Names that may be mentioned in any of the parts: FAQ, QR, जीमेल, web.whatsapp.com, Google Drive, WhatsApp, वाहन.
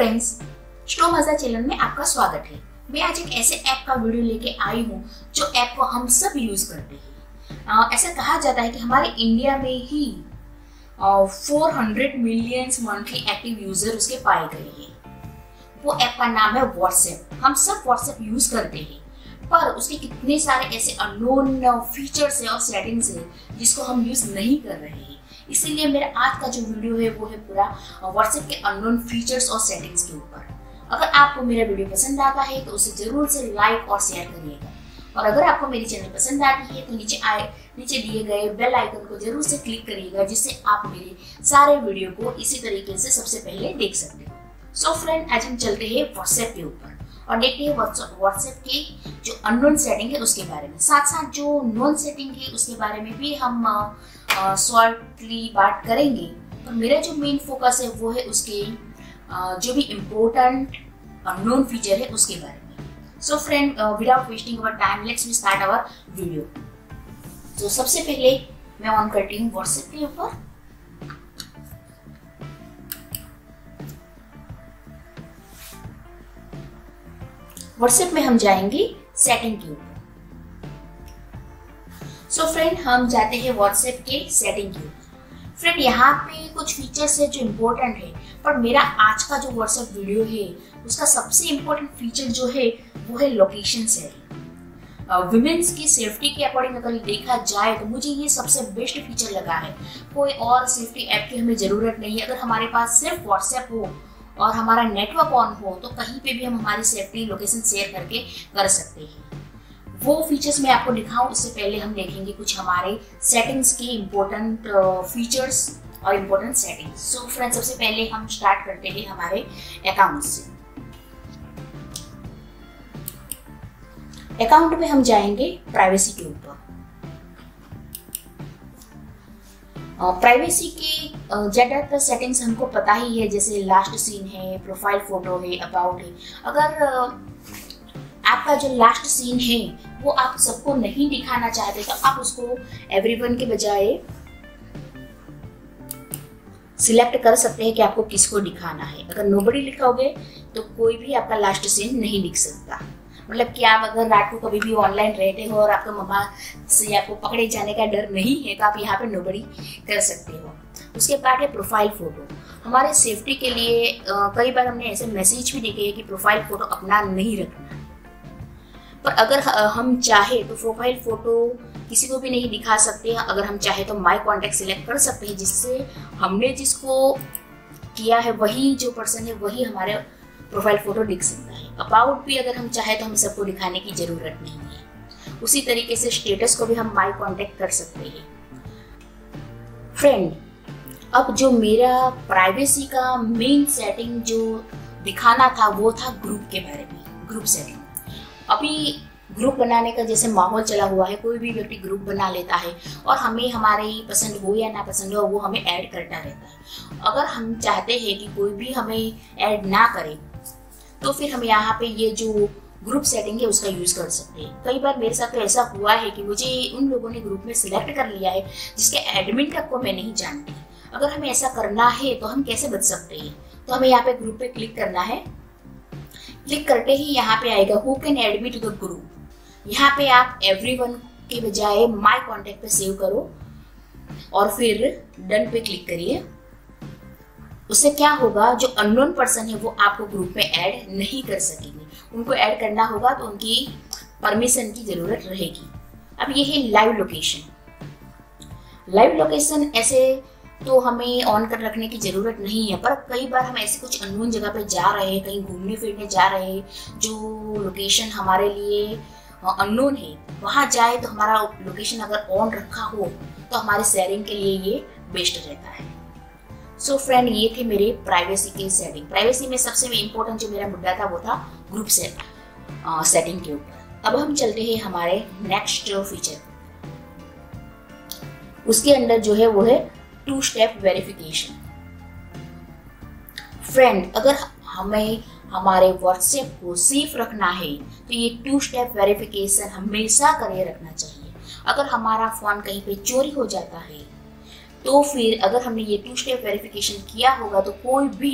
Friends, स्टो मजा channel में आपका स्वागत है। मैं आज एक ऐसे ऐप का वीडियो लेके आई हूँ जो ऐप को हम सब यूज करते हैं। ऐसा कहा जाता है कि हमारे इंडिया में ही 400 मिलियन मंथली एक्टिव यूजर उसके पाए गए हैं। वो ऐप का नाम है व्हाट्सएप। हम सब व्हाट्सएप यूज करते हैं, पर उसके कितने सारे ऐसे अननोन फीचर्स है और सेटिंग्स है जिसको हम यूज नहीं कर रहे हैं। इसीलिए मेरा आज का जो वीडियो है वो है पूरा व्हाट्सएप के अननोन फीचर्स और सेटिंग्स के ऊपर। अगर आपको मेरा वीडियो पसंद आता है तो उसे जरूर से लाइक और शेयर करिएगा, और अगर आपको मेरी चैनल पसंद आती है तो नीचे दिए गए बेल आइकन को जरूर से क्लिक करिएगा, जिससे आप मेरे सारे वीडियो को इसी तरीके से सबसे पहले देख सकते हो। सो फ्रेंड, आज हम चलते हैं व्हाट्सएप के ऊपर और देखते हैं व्हाट्सएप के जो अननोन सेटिंग है उसके बारे में, साथ साथ जो नोन सेटिंग है उसके बारे में भी हम शॉर्टली बात करेंगे। पर मेरा जो मेन फोकस है वो है उसके जो भी इम्पोर्टेंट नोन फीचर है उसके बारे में। So friend, without wasting our time let's we start our video. तो सबसे पहले मैं ऑन करती हूँ व्हाट्सएप के ऊपर। व्हाट्सएप में हम जाएंगे सेटिंग के ऊपर। सो फ्रेंड, हम जाते हैं व्हाट्सएप के सेटिंग के ऊपर। फ्रेंड, यहाँ पे कुछ फीचर्स है जो इम्पोर्टेंट है, पर मेरा आज का जो व्हाट्सएप वीडियो है उसका सबसे इम्पोर्टेंट फीचर जो है वो है लोकेशन शेयरिंग। विमेन्स की सेफ्टी के अकॉर्डिंग अगर देखा जाए तो मुझे ये सबसे बेस्ट फीचर लगा है। कोई और सेफ्टी ऐप की हमें ज़रूरत नहीं है। अगर हमारे पास सिर्फ व्हाट्सएप हो और हमारा नेटवर्क ऑन हो तो कहीं पर भी हम हमारी सेफ्टी लोकेशन शेयर करके कर सकते हैं। वो फीचर्स मैं आपको दिखाऊं उससे पहले हम देखेंगे कुछ हमारे सेटिंग्स के इम्पोर्टेंट फीचर्स और इम्पोर्टेंट सेटिंग्स। सो फ्रेंड्स, सबसे पहले हम स्टार्ट करते हैं हमारे अकाउंट से। अकाउंट में हम जाएंगे प्राइवेसी के ऊपर। प्राइवेसी की ज़्यादातर सेटिंग्स हमको पता ही है, जैसे लास्ट सीन है, प्रोफाइल फोटो है, अबाउट है। अगर आपका जो लास्ट सीन है वो आप सबको नहीं दिखाना चाहते तो आप उसको एवरीवन के बजाय सिलेक्ट कर सकते हैं कि आपको किसको दिखाना है। अगर नोबडी लिखाओगे तो कोई भी आपका लास्ट सीन नहीं दिख सकता। मतलब कि आप अगर रात को कभी भी ऑनलाइन रहते हो और आपके मम्मा से आपको पकड़े जाने का डर नहीं है तो आप यहाँ पे नोबडी कर सकते हो। उसके बाद है प्रोफाइल फोटो। हमारे सेफ्टी के लिए कई बार हमने ऐसे मैसेज भी देखे हैं कि प्रोफाइल फोटो अपना नहीं रखना, पर अगर हम चाहे तो प्रोफाइल फोटो किसी को भी नहीं दिखा सकते। अगर हम चाहे तो माय कॉन्टैक्ट सिलेक्ट कर सकते हैं, जिससे हमने जिसको किया है वही जो पर्सन है वही हमारे प्रोफाइल फोटो दिख सकता है। अबाउट भी अगर हम चाहे तो हम सबको दिखाने की ज़रूरत नहीं है। उसी तरीके से स्टेटस को भी हम माय कॉन्टैक्ट कर सकते हैं। फ्रेंड, अब जो मेरा प्राइवेसी का मेन सेटिंग जो दिखाना था वो था ग्रुप के बारे में, ग्रुप सेटिंग। अभी ग्रुप बनाने का जैसे माहौल चला हुआ है, कोई भी व्यक्ति ग्रुप बना लेता है और हमें हमारे पसंद हो या ना पसंद हो वो हमें ऐड करता रहता है। अगर हम चाहते हैं कि कोई भी हमें ऐड ना करे तो फिर हम यहाँ पे ये जो ग्रुप सेटिंग है उसका यूज़ कर सकते हैं। कई बार मेरे साथ तो ऐसा हुआ है कि मुझे उन लोगों ने ग्रुप में सिलेक्ट कर लिया है जिसके एडमिन तक को मैं नहीं जानती। अगर हमें ऐसा करना है तो हम कैसे बच सकते हैं? तो हमें यहाँ पे ग्रुप पे क्लिक करना है। क्लिक करते ही यहाँ पे आएगा who can add me to the group. यहाँ पे आप एवरीवन के बजाय माय कॉन्टैक्ट पे सेव करो और फिर डन पे क्लिक करिए। उससे क्या होगा, जो अननोन पर्सन है वो आपको ग्रुप में ऐड नहीं कर सकेंगे। उनको ऐड करना होगा तो उनकी परमिशन की जरूरत रहेगी। अब ये है लाइव लोकेशन। लाइव लोकेशन ऐसे तो हमें ऑन कर रखने की ज़रूरत नहीं है, पर कई बार हम ऐसे कुछ अननोन जगह पे जा रहे हैं, कहीं घूमने फिरने जा रहे हैं, जो लोकेशन हमारे लिए अननोन है वहाँ जाए तो हमारा लोकेशन अगर ऑन रखा हो तो हमारे शेयरिंग के लिए ये बेस्ट रहता है। सो फ्रेंड, ये थे मेरे प्राइवेसी के सेटिंग। प्राइवेसी में सबसे इम्पोर्टेंट जो मेरा मुद्दा था वो था ग्रुप सेटिंग के ऊपर। अब हम चलते हैं हमारे नेक्स्ट फीचर। उसके अंदर जो है वो है 2-स्टेप वेरिफिकेशन। फ्रेंड, अगर हमें हमारे व्हाट्सएप को सेफ रखना है तो ये 2-स्टेप वेरिफिकेशन हमेशा करे रखना चाहिए। अगर हमारा फोन कहीं पे चोरी हो जाता है तो फिर अगर हमने ये 2-स्टेप वेरिफिकेशन किया होगा तो कोई भी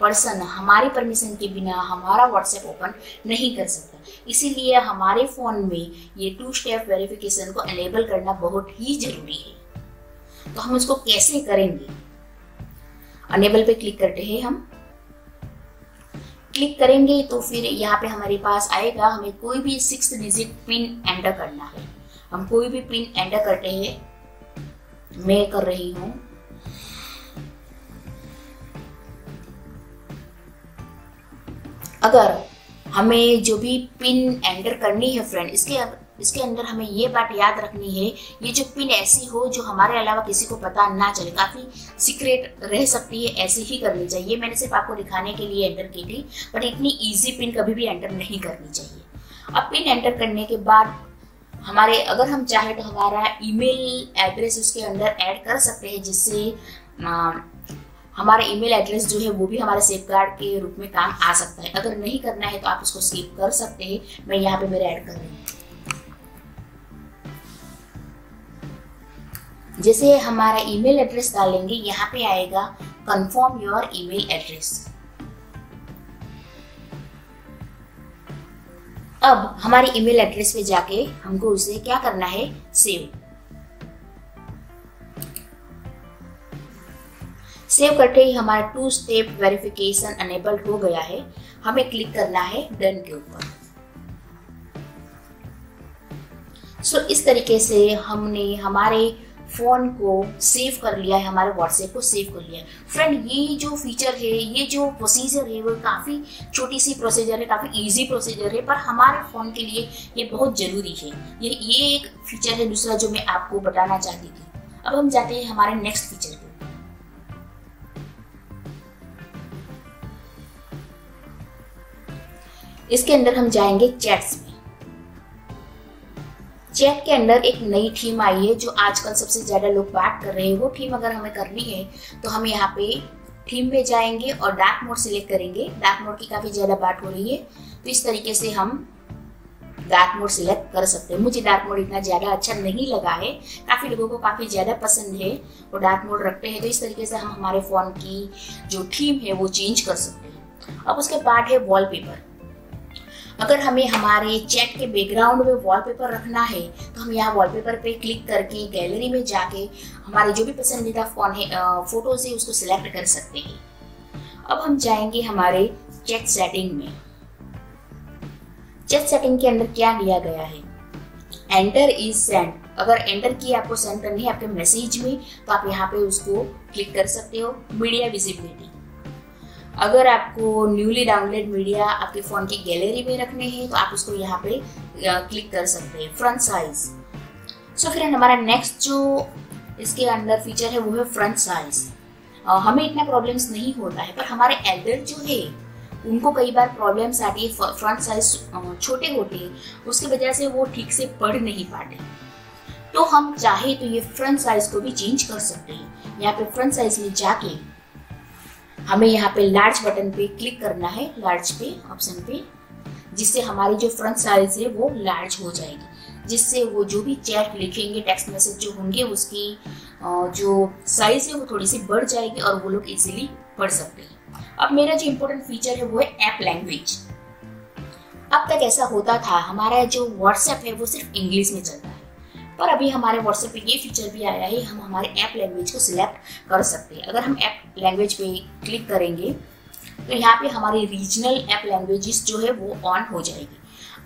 पर्सन हमारी परमिशन के बिना हमारा WhatsApp ओपन नहीं कर सकता। इसीलिए हमारे फ़ोन में ये 2-स्टेप वेरिफिकेशन को एनेबल करना बहुत ही ज़रूरी है। तो हम इसको कैसे करेंगे? अनेबल पे क्लिक करते हैं, हम क्लिक करेंगे तो फिर यहाँ पे हमारे पास आएगा, हमें कोई भी 6 डिजिट पिन एंटर करना है। हम कोई भी पिन एंटर करते हैं, मैं कर रही हूँ 6 डिजिट पिन एंटर करनी है फ्रेंड इसके अंदर हमें ये बात याद रखनी है, ये जो पिन ऐसी हो जो हमारे अलावा किसी को पता ना चले, काफ़ी सीक्रेट रह सकती है, ऐसी ही करनी चाहिए। मैंने सिर्फ आपको दिखाने के लिए एंटर की थी, बट इतनी इजी पिन कभी भी एंटर नहीं करनी चाहिए। अब पिन एंटर करने के बाद हमारे अगर हम चाहे तो हमारा ईमेल एड्रेस उसके अंदर ऐड कर सकते हैं, जिससे हमारा ईमेल एड्रेस जो है वो भी हमारे सेफ गार्ड के रूप में काम आ सकता है। अगर नहीं करना है तो आप इसको स्किप कर सकते हैं। मैं यहाँ पे मेरा ऐड कर रही हूँ। जैसे हमारा ईमेल एड्रेस डालेंगे, यहाँ पे आएगा कंफर्म योर ईमेल एड्रेस। अब हमारे ईमेल एड्रेस पे जाके हमको उसे क्या करना है, सेव करते ही हमारा 2-स्टेप वेरिफिकेशन अनेबल हो गया है। हमें क्लिक करना है डन के ऊपर। सो इस तरीके से हमने हमारे फ़ोन को सेव कर लिया है, हमारे WhatsApp को सेव कर लिया है। फ्रेंड ये जो फीचर है, ये जो प्रोसीजर है, वो काफ़ी छोटी सी प्रोसीजर है, काफ़ी इजी प्रोसीजर है, पर हमारे फ़ोन के लिए ये बहुत ज़रूरी है। ये एक फीचर है दूसरा जो मैं आपको बताना चाहती थी। अब हम जाते हैं हमारे नेक्स्ट फीचर पे। इसके अंदर हम जाएंगे चैट्स। चैट के अंदर एक नई थीम आई है जो आजकल सबसे ज़्यादा लोग बात कर रहे हैं। वो थीम अगर हमें करनी है तो हम यहाँ पे थीम पे जाएंगे और डार्क मोड सिलेक्ट करेंगे। डार्क मोड की काफ़ी ज़्यादा बात हो रही है, तो इस तरीके से हम डार्क मोड सिलेक्ट कर सकते हैं। मुझे डार्क मोड इतना ज़्यादा अच्छा नहीं लगा है, काफ़ी लोगों को काफ़ी ज़्यादा पसंद है वो डार्क मोड रखते हैं। तो इस तरीके से हम हमारे फ़ोन की जो थीम है वो चेंज कर सकते हैं। अब उसके बाद है वॉलपेपर। अगर हमें हमारे चैट के बैकग्राउंड में वॉलपेपर रखना है तो हम यहाँ वॉलपेपर पे क्लिक करके गैलरी में जाके हमारे जो भी पसंदीदा फोटोज है उसको सिलेक्ट कर सकते हैं। अब हम जाएंगे हमारे चैट सेटिंग में। चैट सेटिंग के अंदर क्या दिया गया है, एंटर इज सेंड। अगर एंटर की आपको सेंड करनी है आपके मैसेज में तो आप यहाँ पे उसको क्लिक कर सकते हो। मीडिया विजिबिलिटी, अगर आपको न्यूली डाउनलोड मीडिया आपके फ़ोन की गैलरी में रखने हैं तो आप उसको यहाँ पे क्लिक कर सकते हैं। Front size. सो फ्रेंड हमारा नेक्स्ट जो इसके अंदर फीचर है वो है फ्रंट साइज। हमें इतना प्रॉब्लम्स नहीं होता है, पर हमारे एल्डर जो है उनको कई बार प्रॉब्लम्स आती है। फ्रंट साइज छोटे होते हैं, उसकी वजह से वो ठीक से पढ़ नहीं पाते। तो हम चाहे तो ये फ्रंट साइज को भी चेंज कर सकते हैं। यहाँ पर फ्रंट साइज में जाके हमें यहाँ पे लार्ज बटन पे क्लिक करना है, लार्ज पे ऑप्शन पे, जिससे हमारी जो फ्रंट साइज है वो लार्ज हो जाएगी, जिससे वो जो भी चैट लिखेंगे, टेक्स्ट मैसेज जो होंगे, उसकी जो साइज है वो थोड़ी सी बढ़ जाएगी और वो लोग इजीली पढ़ सकते हैं। अब मेरा जो इम्पोर्टेंट फीचर है वो है ऐप लैंग्वेज। अब तक ऐसा होता था हमारा जो व्हाट्सएप है वो सिर्फ इंग्लिश में चलता है, पर अभी हमारे WhatsApp पे ये फीचर भी आया है, हम हमारे ऐप लैंग्वेज को सिलेक्ट कर सकते हैं। अगर हम ऐप लैंग्वेज पे क्लिक करेंगे तो यहाँ पे हमारी रीजनल ऐप लैंग्वेजेस जो है वो ऑन हो जाएगी।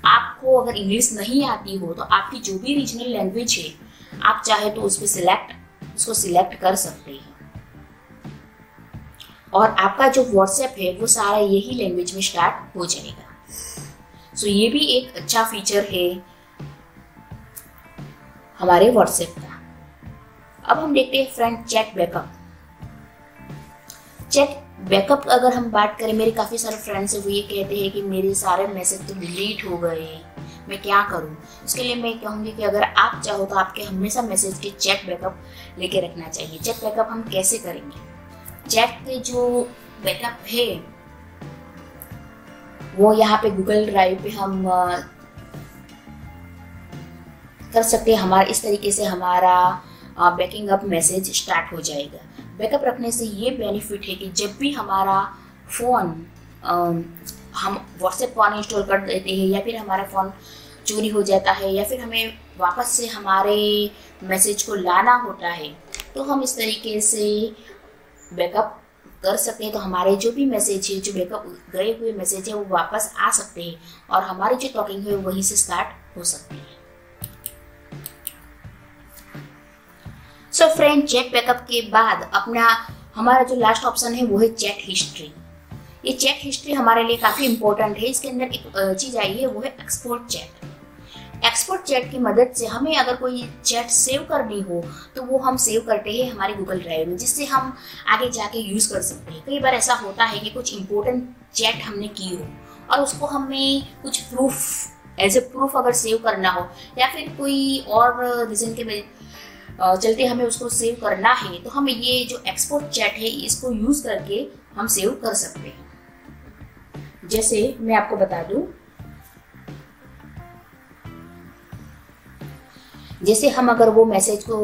आपको अगर इंग्लिश नहीं आती हो तो आपकी जो भी रीजनल लैंग्वेज है आप चाहे तो उसको सिलेक्ट कर सकते हैं, और आपका जो WhatsApp है वो सारा यही लैंग्वेज में स्टार्ट हो जाएगा। सो ये भी एक अच्छा फीचर है हमारे WhatsApp का। अब हम देखते हैं friend chat backup. Chat backup अगर हम बात करें, मेरे काफ़ी सारे फ्रेंड्स हैं वो ये कहते हैं कि मेरे सारे मैसेज तो डिलीट हो गए, मैं क्या करूं? उसके लिए मैं कहूँगी कि अगर आप चाहो तो आपके हमेशा मैसेज के चैट बैकअप लेके रखना चाहिए। चैट बैकअप हम कैसे करेंगे? चैट के जो बैकअप है वो यहाँ पे Google ड्राइव पे हम कर सकते हैं। हमारे इस तरीके से हमारा बैकिंग अप मैसेज स्टार्ट हो जाएगा। बैकअप रखने से ये बेनिफिट है कि जब भी हमारा फ़ोन हम WhatsApp फ़ोन इंस्टॉल कर देते हैं या फिर हमारा फ़ोन चोरी हो जाता है या फिर हमें वापस से हमारे मैसेज को लाना होता है, तो हम इस तरीके से बैकअप कर सकते हैं। तो हमारे जो भी मैसेज है, जो बैकअप गए हुए मैसेज है, वो वापस आ सकते हैं और हमारी जो टॉकिंग है वहीं से स्टार्ट हो सकती है। सो फ्रेंड, चैट बैकअप के बाद हमारा जो लास्ट ऑप्शन है वो है चैट हिस्ट्री। ये चैट हिस्ट्री हमारे लिए काफ़ी इम्पोर्टेंट है। इसके अंदर एक चीज़ आई है, वो है एक्सपोर्ट चैट। एक्सपोर्ट चैट की मदद से हमें अगर कोई चैट सेव करनी हो तो वो हम सेव करते हैं हमारे गूगल ड्राइव में, जिससे हम आगे जाके यूज़ कर सकते हैं। कई बार ऐसा होता है कि कुछ इम्पोर्टेंट चैट हमने की हो और उसको हमें कुछ प्रूफ एज ए प्रूफ अगर सेव करना हो या फिर कोई और रीज़न के चलते हमें उसको सेव करना है, तो हम ये जो एक्सपोर्ट चैट है इसको यूज़ करके हम सेव कर सकते हैं। जैसे मैं आपको बता दूं, जैसे हम अगर वो मैसेज को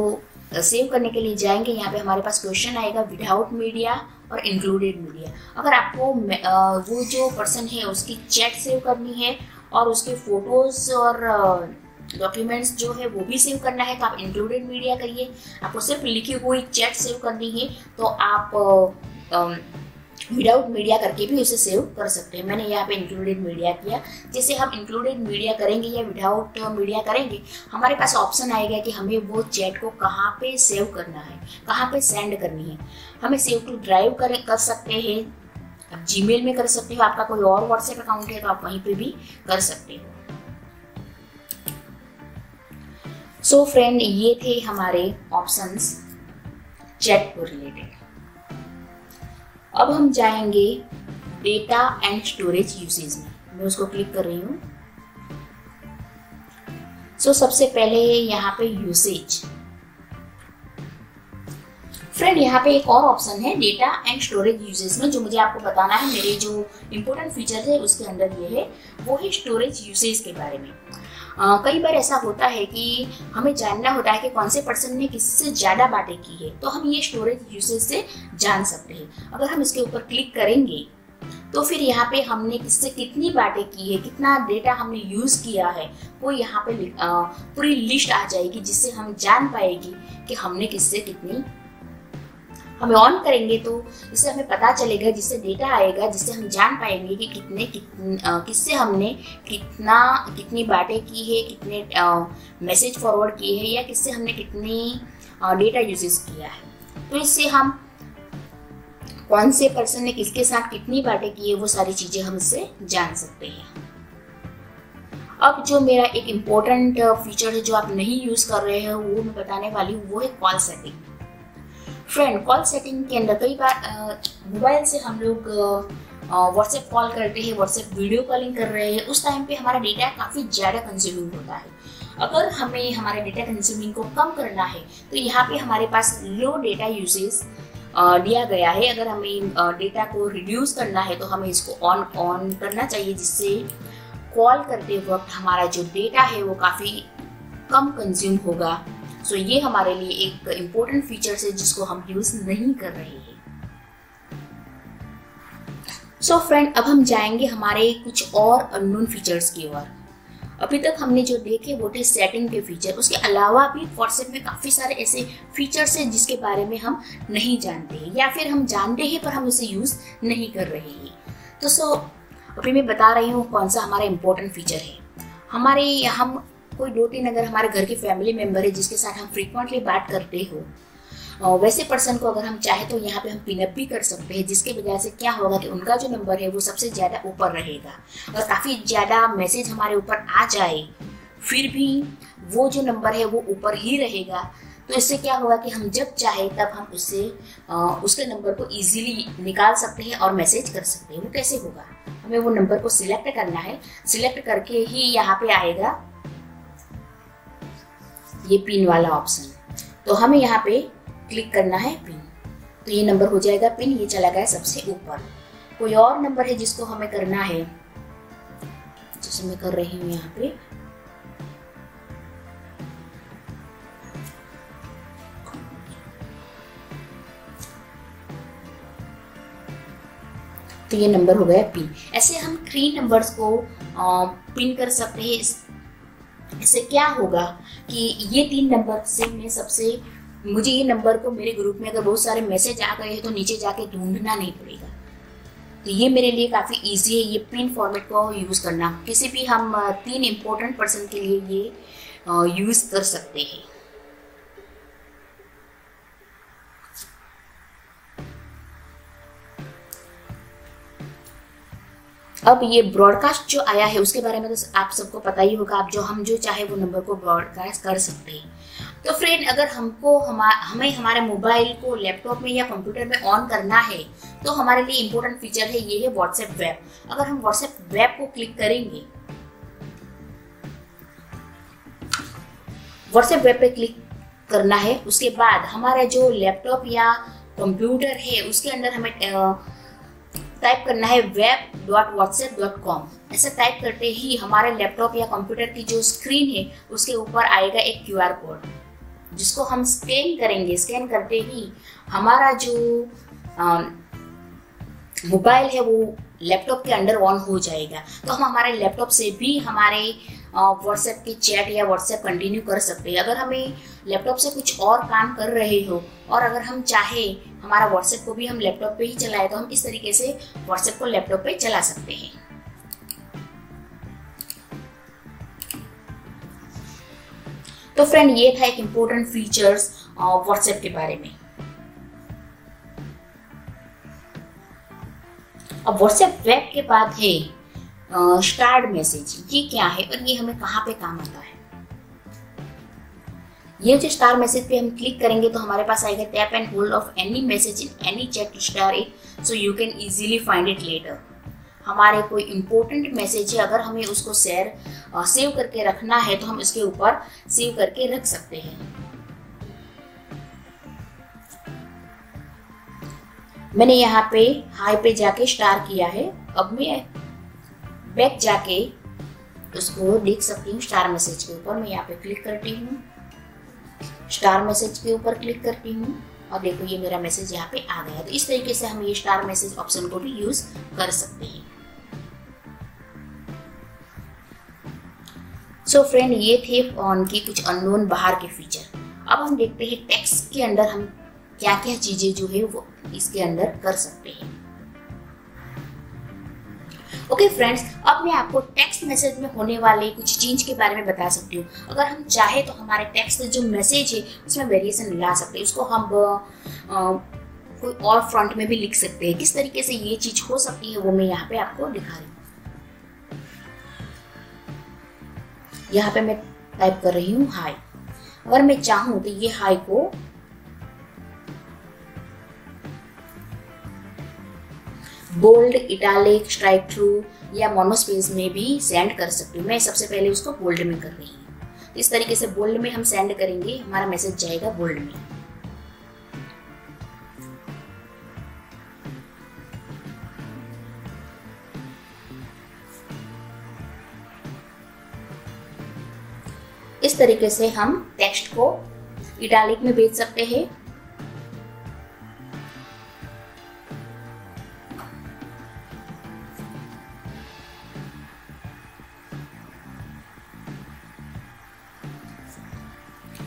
सेव करने के लिए जाएंगे, यहाँ पे हमारे पास क्वेश्चन आएगा विदाउट मीडिया और इंक्लूडेड मीडिया। अगर आपको वो जो पर्सन है उसकी चैट सेव करनी है और उसके फोटोज और डॉक्यूमेंट्स जो है वो भी सेव करना है, तो आप इंक्लूडेड मीडिया करिए। आपको सिर्फ लिखी हुई चैट सेव करनी है तो आप विदाउट मीडिया करके भी उसे सेव कर सकते हैं। मैंने यहाँ पे इंक्लूडेड मीडिया किया। जैसे हम इंक्लूडेड मीडिया करेंगे या विदाउट मीडिया करेंगे, हमारे पास ऑप्शन आएगा कि हमें वो चैट को कहाँ पे सेव करना है, कहाँ पे सेंड करनी है। हमें सेव टू ड्राइव कर सकते हैं, आप जीमेल में कर सकते हो, आपका कोई और व्हाट्सएप अकाउंट है तो आप वहीं पर भी कर सकते हो। सो फ्रेंड, ये थे हमारे ऑप्शंस चैट को रिलेटेड। अब हम जाएंगे डेटा एंड स्टोरेज यूसेज में। मैं उसको क्लिक कर रही हूँ। सो सबसे पहले यहाँ पे यूसेज। फ्रेंड, यहाँ पे एक और ऑप्शन है डेटा एंड स्टोरेज यूसेज में, जो मुझे आपको बताना है। मेरे जो इम्पोर्टेंट फीचर है उसके अंदर ये है, वो है स्टोरेज यूसेज के बारे में। कई बार ऐसा होता है कि हमें जानना होता है कि कौन से पर्सन ने किससे ज़्यादा बातें की है, तो हम ये स्टोरेज यूसेज से जान सकते हैं। अगर हम इसके ऊपर क्लिक करेंगे तो फिर यहाँ पे हमने किससे कितनी बातें की है, कितना डेटा हमने यूज़ किया है, वो यहाँ पे पूरी लिस्ट आ जाएगी, जिससे हम जान पाएगी कि हमने किससे कितनी। हमें ऑन करेंगे तो इससे हमें पता चलेगा, जिससे डेटा आएगा, जिससे हम जान पाएंगे कि किससे हमने कितनी बातें की है, कितने मैसेज फॉरवर्ड किए हैं या किससे हमने कितनी डेटा यूजेस किया है। तो इससे हम कौन से पर्सन ने किसके साथ कितनी बातें की है वो सारी चीज़ें हम इससे जान सकते हैं। अब जो मेरा एक इम्पोर्टेंट फीचर है जो आप नहीं यूज़ कर रहे हो वो मैं बताने वाली हूँ, वो है call setting. Friend, call setting के अंदर कई बार मोबाइल से हम लोग व्हाट्सएप कॉल करते हैं, व्हाट्सएप वीडियो कॉलिंग कर रहे हैं, उस टाइम पे हमारा डेटा काफ़ी ज़्यादा कंज्यूमिंग होता है। अगर हमें हमारे डेटा कंज्यूमिंग को कम करना है तो यहाँ पे हमारे पास लो डेटा यूजेस दिया गया है। अगर हमें डेटा को रिड्यूस करना है तो हमें इसको ऑन करना चाहिए, जिससे कॉल करते वक्त हमारा जो डेटा है वो काफ़ी कम कंज्यूम होगा। सो ये हमारे लिए एक इम्पोर्टेंट फीचर है जिसको हम यूज नहीं कर रहे हैं। सो फ्रेंड, अब हम जाएंगे हमारे कुछ और अननोन फीचर्स की ओर। अभी तक हमने जो देखे वो थे सेटिंग के फीचर। उसके अलावा भी व्हाट्सएप में काफ़ी सारे ऐसे फीचर्स हैं जिसके बारे में हम नहीं जानते हैं या फिर हम जानते हैं पर हम उसे यूज़ नहीं कर रहे हैं। तो अभी मैं बता रही हूँ कौन सा हमारा इम्पोर्टेंट फीचर है। हम कोई 2-3 अगर हमारे घर के फैमिली मेम्बर है जिसके साथ हम फ्रीक्वेंटली बात करते हो, वैसे पर्सन को अगर हम चाहे तो यहाँ पे हम पिनअप भी कर सकते हैं, जिसके वजह से क्या होगा कि उनका जो नंबर है वो सबसे ज़्यादा ऊपर रहेगा और काफ़ी ज़्यादा मैसेज हमारे ऊपर आ जाए फिर भी वो जो नंबर है वो ऊपर ही रहेगा। तो इससे क्या होगा कि हम जब चाहे तब हम उसके नंबर को ईजिली निकाल सकते हैं और मैसेज कर सकते हैं। वो कैसे होगा? हमें वो नंबर को सिलेक्ट करना है, सिलेक्ट करके ही यहाँ पर आएगा ये पिन वाला ऑप्शन। तो हमें यहाँ पे क्लिक करना है पिन, तो ये नंबर हो जाएगा पिन, ये चला गया सबसे ऊपर। कोई और नंबर है जिसको हमें करना है, जैसे मैं कर रही हूँ यहाँ पे, तो तो ये नंबर हो गया पी। ऐसे हम 3 नंबर्स को प्रिंट कर सकते हैं। इससे क्या होगा कि ये 3 नंबर से मैं सबसे मुझे ये नंबर को मेरे ग्रुप में अगर बहुत सारे मैसेज आ गए हैं तो नीचे जाके ढूंढना नहीं पड़ेगा। तो ये मेरे लिए काफ़ी इजी है ये प्रिंट फॉर्मेट को यूज़ करना। किसी भी हम 3 इम्पोर्टेंट पर्सन के लिए ये यूज़ कर सकते हैं। अब ये ब्रॉडकास्ट जो आया है उसके बारे में तो आप सबको पता ही होगा। आप हम जो चाहे वो नंबर को ब्रॉडकास्ट कर सकते हैं। तो फ्रेंड, अगर हमको हमें हमारे मोबाइल को लैपटॉप में या कंप्यूटर में ऑन करना है तो हमारे लिए इम्पोर्टेंट फीचर है ये है व्हाट्सएप वेब। अगर हम व्हाट्सएप वेब को क्लिक करेंगे, व्हाट्सएप वेब पे क्लिक करना है, उसके बाद हमारा जो लैपटॉप या कंप्यूटर है उसके अंदर हमें टाइप करना है web.whatsapp.com। ऐसा टाइप करते ही हमारे लैपटॉप या कंप्यूटर की जो स्क्रीन है उसके ऊपर आएगा एक QR कोड जिसको हम स्कैन करेंगे। स्कैन करते ही हमारा जो मोबाइल है वो लैपटॉप के अंदर ऑन हो जाएगा। तो हम हमारे लैपटॉप से भी हमारे व्हाट्सएप की चैट या व्हाट्सएप कंटिन्यू कर सकते हैं। अगर हमें लैपटॉप से कुछ और काम कर रहे हो और अगर हम चाहे हमारा व्हाट्सएप को भी हम लैपटॉप पे ही चलाए तो हम इस तरीके से व्हाट्सएप को लैपटॉप पे चला सकते हैं। तो फ्रेंड, ये था एक इम्पोर्टेंट फीचर्स व्हाट्सएप के बारे में। अब व्हाट्सएप वेब के बाद है स्टार्ट मैसेज। ये क्या है और ये हमें कहाँ पे काम आता है? ये जो स्टार मैसेज पे हम क्लिक करेंगे तो हमारे पास आएगा tap and hold of any message in any chat to star it so you can easily find it later. हमारे कोई इम्पोर्टेंट मैसेज है, अगर हमें उसको सेव करके रखना है तो हम इसके ऊपर सेव करके रख सकते हैं। मैंने यहाँ पे हाई पे जाके स्टार किया है। अब मैं बैक जाके उसको देख सकती हूँ। स्टार मैसेज के ऊपर मैं यहाँ पे क्लिक करती हूँ, स्टार मैसेज के ऊपर क्लिक करती हूँ और देखो ये मेरा मैसेज यहाँ पे आ गया। तो इस तरीके से हम ये स्टार मैसेज ऑप्शन को भी यूज कर सकते हैं। सो फ्रेंड, ये थे फोन के कुछ अननोन बाहर के फीचर। अब हम देखते हैं टेक्स्ट के अंदर हम क्या क्या चीजें जो है वो इसके अंदर कर सकते हैं। ओके फ्रेंड्स, अब मैं आपको टेक्स्ट मैसेज में होने वाले कुछ चेंज के बारे में बता सकती हूँ। अगर हम चाहे तो हमारे टेक्स्ट जो मैसेज है उसमें वेरिएशन ला सकते हैं। उसको हम कोई और फ्रंट में भी लिख सकते हैं। किस तरीके से ये चीज हो सकती है वो मैं यहाँ पे आपको दिखा रही हूँ। यहाँ पे मैं टाइप कर रही हूँ हाय। अगर मैं चाहूँ तो ये हाय को बोल्ड, इटालिक, स्ट्राइक थ्रू या मोनोस्पेस में भी सेंड कर सकती हूँ। मैं सबसे पहले उसको बोल्ड में कर रही हूँ। इस तरीके से बोल्ड में हम सेंड करेंगे, हमारा मैसेज जाएगा बोल्ड में। इस तरीके से हम टेक्स्ट को इटालिक में भेज सकते हैं।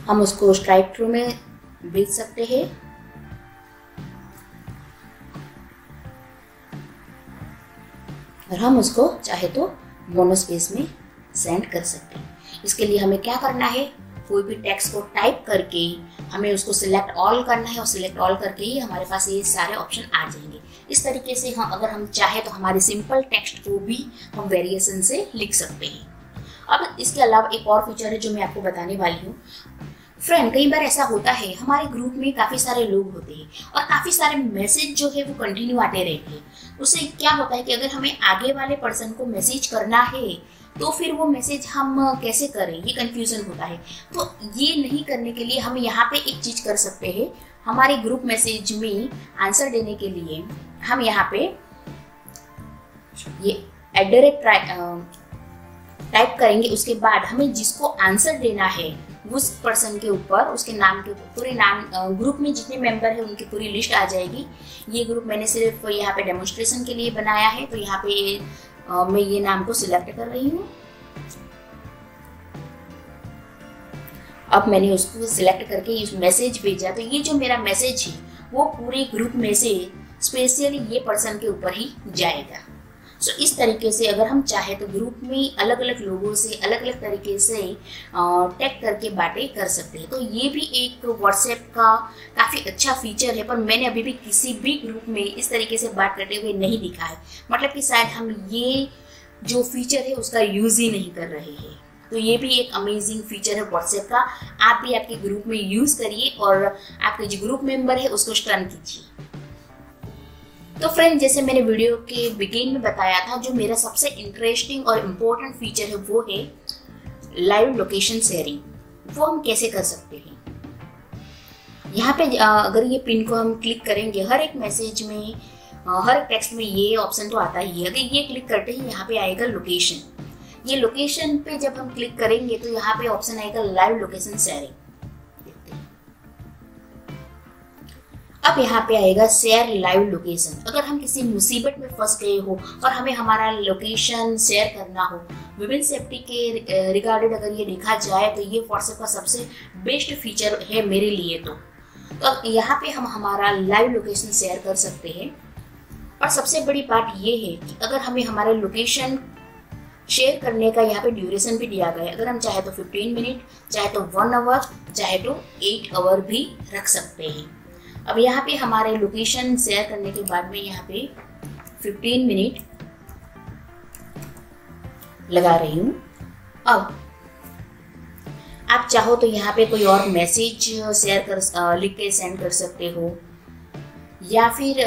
हम उसको स्ट्राइक थ्रू में भेज सकते हैं। और हम उसको चाहे तो मोनोस्पेस में सेंड कर सकते हैं। इसके लिए हमें क्या करना है, कोई भी टेक्स्ट को टाइप करके हमें उसको सिलेक्ट ऑल करना है और सिलेक्ट ऑल करके ही हमारे पास ये सारे ऑप्शन आ जाएंगे। इस तरीके से हम अगर हम चाहे तो हमारे सिंपल टेक्स्ट को भी हम वेरिएशन से लिख सकते हैं। अब इसके अलावा एक और फीचर है जो मैं आपको बताने वाली हूँ। फ्रेंड, कई बार ऐसा होता है हमारे ग्रुप में काफ़ी सारे लोग होते हैं और काफ़ी सारे मैसेज जो है वो कंटिन्यू आते रहते हैं। उससे क्या होता है कि अगर हमें आगे वाले पर्सन को मैसेज करना है तो फिर वो मैसेज हम कैसे करें, ये कन्फ्यूज़न होता है। तो ये नहीं करने के लिए हम यहाँ पे एक चीज़ कर सकते हैं। हमारे ग्रुप मैसेज में आंसर देने के लिए हम यहाँ पे ये @ टाइप करेंगे। उसके बाद हमें जिसको आंसर देना है उस पर्सन के ऊपर उसके नाम के पूरे नाम ग्रुप में जितने मेंबर हैं उनकी पूरी लिस्ट आ जाएगी। ये ग्रुप मैंने सिर्फ यहाँ पे डेमोन्स्ट्रेशन के लिए बनाया है, तो यहाँ पे मैं ये नाम को सिलेक्ट कर रही हूँ। अब मैंने उसको सिलेक्ट करके ये मैसेज भेजा, तो ये जो मेरा मैसेज है वो पूरे ग्रुप में से स्पेशली ये पर्सन के ऊपर ही जाएगा। सो इस तरीके से अगर हम चाहे तो ग्रुप में अलग अलग लोगों से अलग अलग तरीके से टैग करके बातें कर सकते हैं। तो ये भी एक व्हाट्सएप का काफ़ी अच्छा फीचर है, पर मैंने अभी भी किसी भी ग्रुप में इस तरीके से बात करते हुए नहीं दिखा है, मतलब कि शायद हम ये जो फीचर है उसका यूज़ ही नहीं कर रहे हैं। तो ये भी एक अमेजिंग फीचर है व्हाट्सएप का, आप भी आपके ग्रुप में यूज़ करिए और आपके जो ग्रुप मेंबर है उसको स्टन कीजिए। तो फ्रेंड, जैसे मैंने वीडियो के बिगिन में बताया था, जो मेरा सबसे इंटरेस्टिंग और इम्पोर्टेंट फीचर है वो है लाइव लोकेशन शेयरिंग। वो हम कैसे कर सकते हैं? यहाँ पे अगर ये पिन को हम क्लिक करेंगे, हर एक मैसेज में हर एक टेक्स्ट में ये ऑप्शन तो आता ही है। अगर ये क्लिक करते ही यहाँ पे आएगा लोकेशन। ये लोकेशन पे जब हम क्लिक करेंगे तो यहाँ पे ऑप्शन आएगा लाइव लोकेशन शेयरिंग। अब यहाँ पे आएगा शेयर लाइव लोकेशन। अगर हम किसी मुसीबत में फंस गए हो और हमें हमारा लोकेशन शेयर करना हो, विमेन सेफ्टी के रिगार्डेड अगर ये देखा जाए तो ये व्हाट्सएप का सबसे बेस्ट फीचर है मेरे लिए। तो यहाँ पे हम हमारा लाइव लोकेशन शेयर कर सकते हैं। और सबसे बड़ी बात ये है कि अगर हमें हमारा लोकेशन शेयर करने का यहाँ पे ड्यूरेशन भी दिया गया है। अगर हम चाहे तो 15 मिनट, चाहे तो 1 आवर, चाहे तो 8 आवर भी रख सकते हैं। अब यहाँ पे हमारे लोकेशन शेयर करने के बाद में यहाँ पे 15 मिनट लगा रही हूँ। अब आप चाहो तो यहाँ पे कोई और मैसेज शेयर कर लिख के सेंड कर सकते हो, या फिर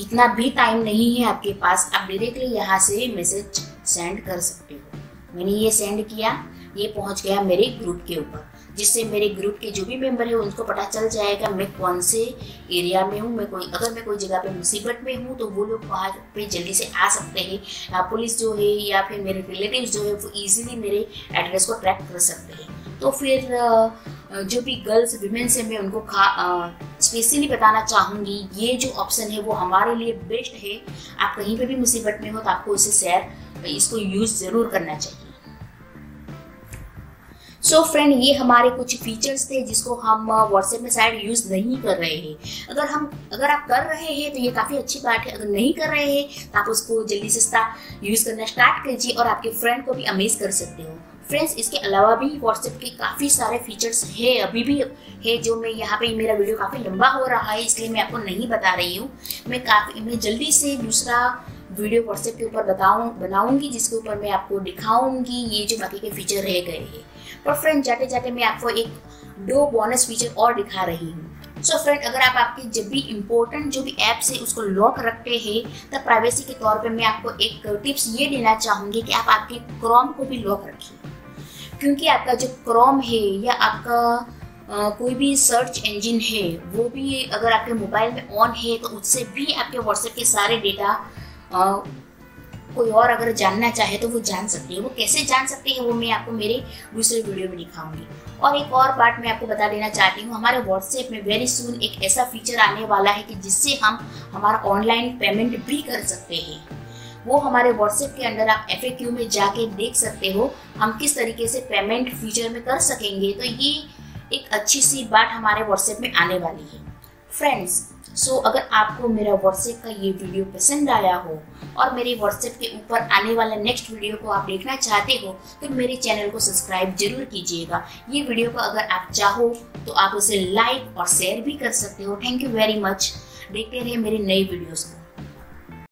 इतना भी टाइम नहीं है आपके पास, आप डायरेक्टली यहाँ से मैसेज सेंड कर सकते हो। मैंने ये सेंड किया, ये पहुँच गया मेरे ग्रुप के ऊपर, जिससे मेरे ग्रुप के जो भी मेंबर है उनको पता चल जाएगा मैं कौन से एरिया में हूँ। अगर मैं कोई जगह पे मुसीबत में हूँ तो वो लोग वहाँ पे जल्दी से आ सकते हैं। पुलिस जो है या फिर मेरे रिलेटिव्स जो है वो ईजिली मेरे एड्रेस को ट्रैक कर सकते हैं। तो फिर जो भी गर्ल्स विमेन्स हैं मैं उनको स्पेशली बताना चाहूँगी, ये जो ऑप्शन है वो हमारे लिए बेस्ट है। आप कहीं पर भी मुसीबत में हो तो आपको इसे इसको यूज़ ज़रूर करना चाहिए। सो फ्रेंड, ये हमारे कुछ फीचर्स थे जिसको हम व्हाट्सएप में शायद यूज़ नहीं कर रहे हैं। अगर आप कर रहे हैं तो ये काफ़ी अच्छी बात है, अगर नहीं कर रहे हैं तो आप उसको जल्दी से यूज़ करना स्टार्ट कीजिए और आपके फ्रेंड को भी अमेज कर सकते हो। फ्रेंड्स, इसके अलावा भी व्हाट्सएप के काफ़ी सारे फीचर्स है, अभी भी है, जो मैं यहाँ पे मेरा वीडियो काफ़ी लंबा हो रहा है इसलिए मैं आपको नहीं बता रही हूँ। मैं जल्दी से दूसरा वीडियो व्हाट्सएप के ऊपर बनाऊंगी जिसके ऊपर मैं आपको दिखाऊंगी ये जो बाकी के फीचर रह गए हैं। पर फ्रेंड, जाते जाते मैं आपको दो बोनस फीचर और दिखा रही हूँ। सो फ्रेंड, अगर आप आपके जब भी इम्पोर्टेंट जो भी ऐप्स है उसको लॉक रखते हैं तब प्राइवेसी के तौर पे मैं आपको एक टिप्स ये देना चाहूँगी कि आप आपके क्रोम को भी लॉक रखिए, क्योंकि आपका जो क्रोम है या आपका कोई भी सर्च इंजन है वो भी अगर आपके मोबाइल में ऑन है तो उससे भी आपके व्हाट्सएप के सारे डेटा कोई और अगर जानना चाहे तो वो जान सकती है। वो कैसे जान सकती है वो मैं आपको मेरे दूसरे वीडियो में दिखाऊंगी। और एक और बात मैं आपको बता देना चाहती हूँ, हमारे व्हाट्सएप में वेरी सून एक ऐसा फीचर आने वाला है कि जिससे हम हमारा ऑनलाइन पेमेंट भी कर सकते हैं। वो हमारे व्हाट्सएप के अंदर आप FAQ में जाके देख सकते हो हम किस तरीके से पेमेंट फीचर में कर सकेंगे। तो ये एक अच्छी सी बात हमारे व्हाट्सएप में आने वाली है। फ्रेंड्स, अगर आपको मेरा व्हाट्सएप का ये वीडियो पसंद आया हो और मेरे व्हाट्सएप के ऊपर आने वाला नेक्स्ट वीडियो को आप देखना चाहते हो तो मेरे चैनल को सब्सक्राइब जरूर कीजिएगा। ये वीडियो को अगर आप चाहो तो आप उसे लाइक और शेयर भी कर सकते हो। Thank you very much. देखते रहिए मेरे नए वीडियोज़ को।